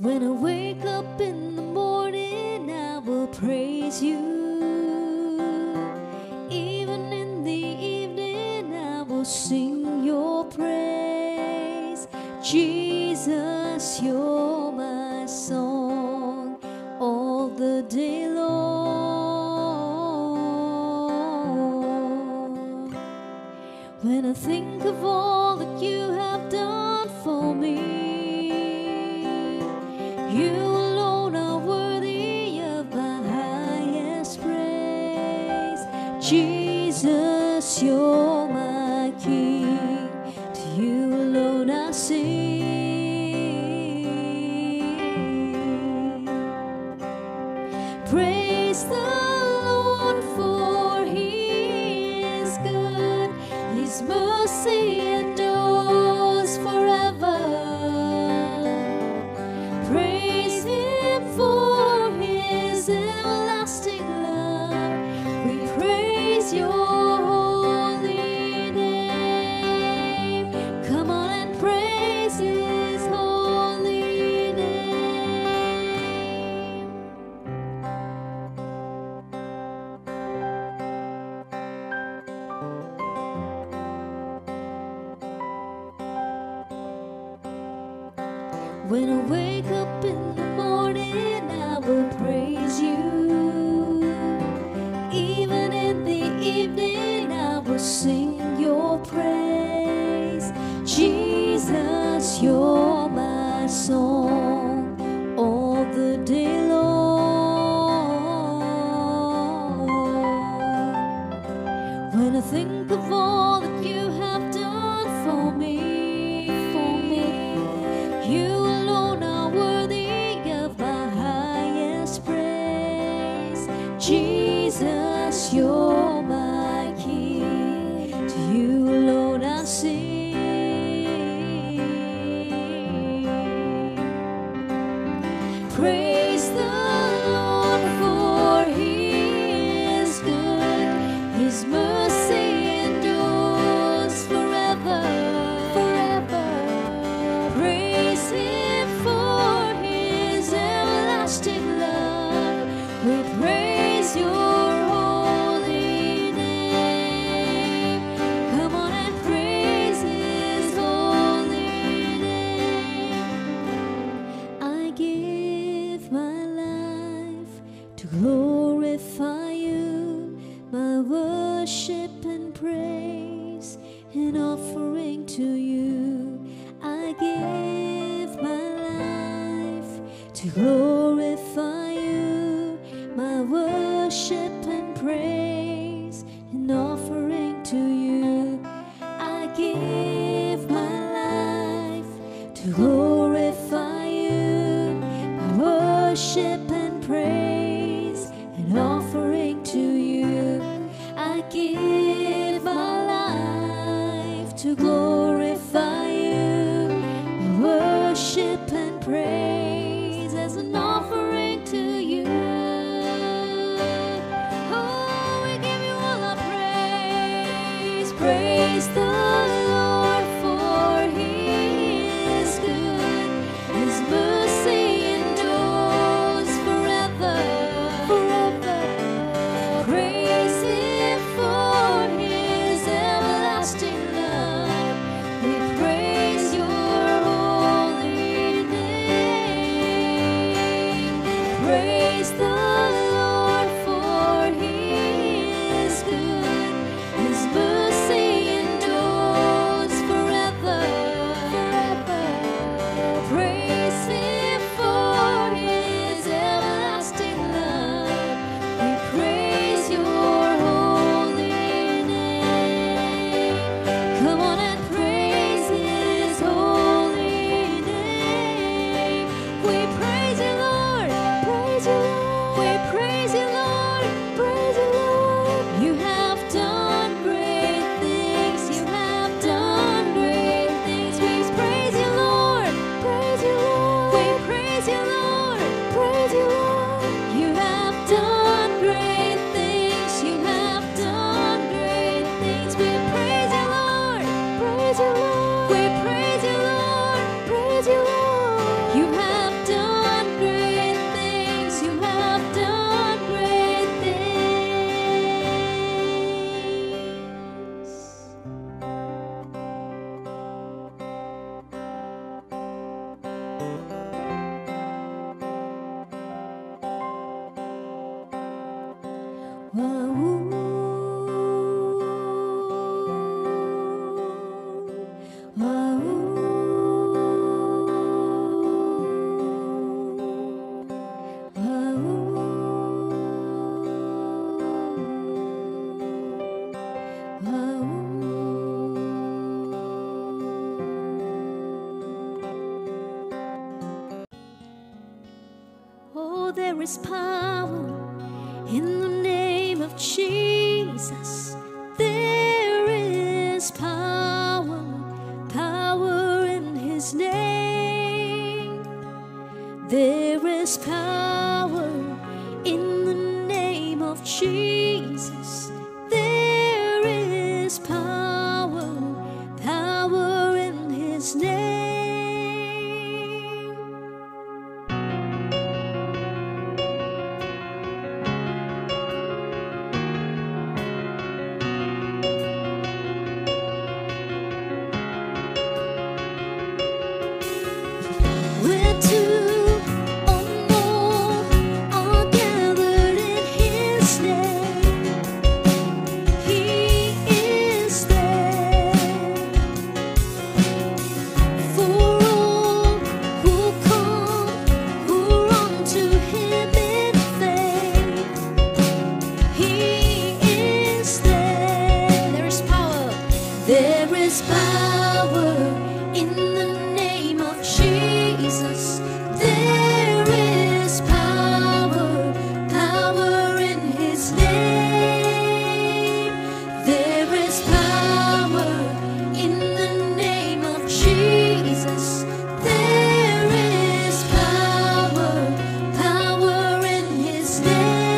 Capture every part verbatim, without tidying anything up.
When I wake up in the morning, I will praise you. Even in the evening, I will sing your praise. Jesus, you're my song all the day long. When I think of all that you have done for me, you alone are worthy of my highest praise. Jesus, you're my King. To you alone I sing. Praise the Lord, for He is good. His mercy endures forever. Your holy name, come on and praise His holy name. When I wake up in the morning, I will praise you. Even in the evening, I will sing your praise. Jesus, you're my song all the day long. When I think of all that you have done for me, for me, you alone are worthy of my highest praise. Jesus, you're praise the Lord, for He is good. His mercy endures forever, forever. Praise Him for His everlasting love. We praise Your holy name. Come on and praise His holy name. I give to glorify you, my worship and praise, an offering to you. I give my life to glorify you, my worship and praise, an offering to you. I give my life to glorify you, my worship and praise, offering to you. I give my life to glorify you, my worship and praise as an offering to you. Oh, we give you all our praise. Praise the Lord, for He is good. His mercy you have done. Oh, there is power in the name of Jesus. There is power, power in His name. There is power in the name of Jesus. There is power, power in His name. There is power in the name of Jesus. There is power, power in His name. There is power in the name of Jesus. There is power, power in His name.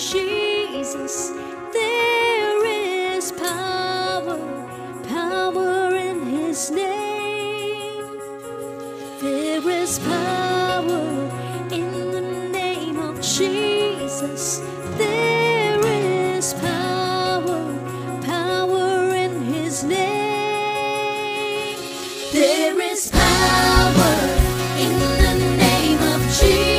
Jesus, there is power, power in His name. There is power in the name of Jesus. There is power, power in His name. There is power in the name of Jesus.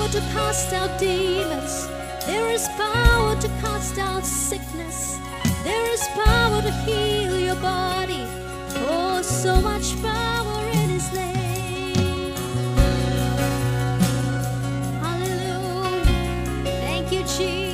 To cast out demons, there is power to cast out sickness, there is power to heal your body. Oh, so much power in His name. Hallelujah. Thank you, Jesus.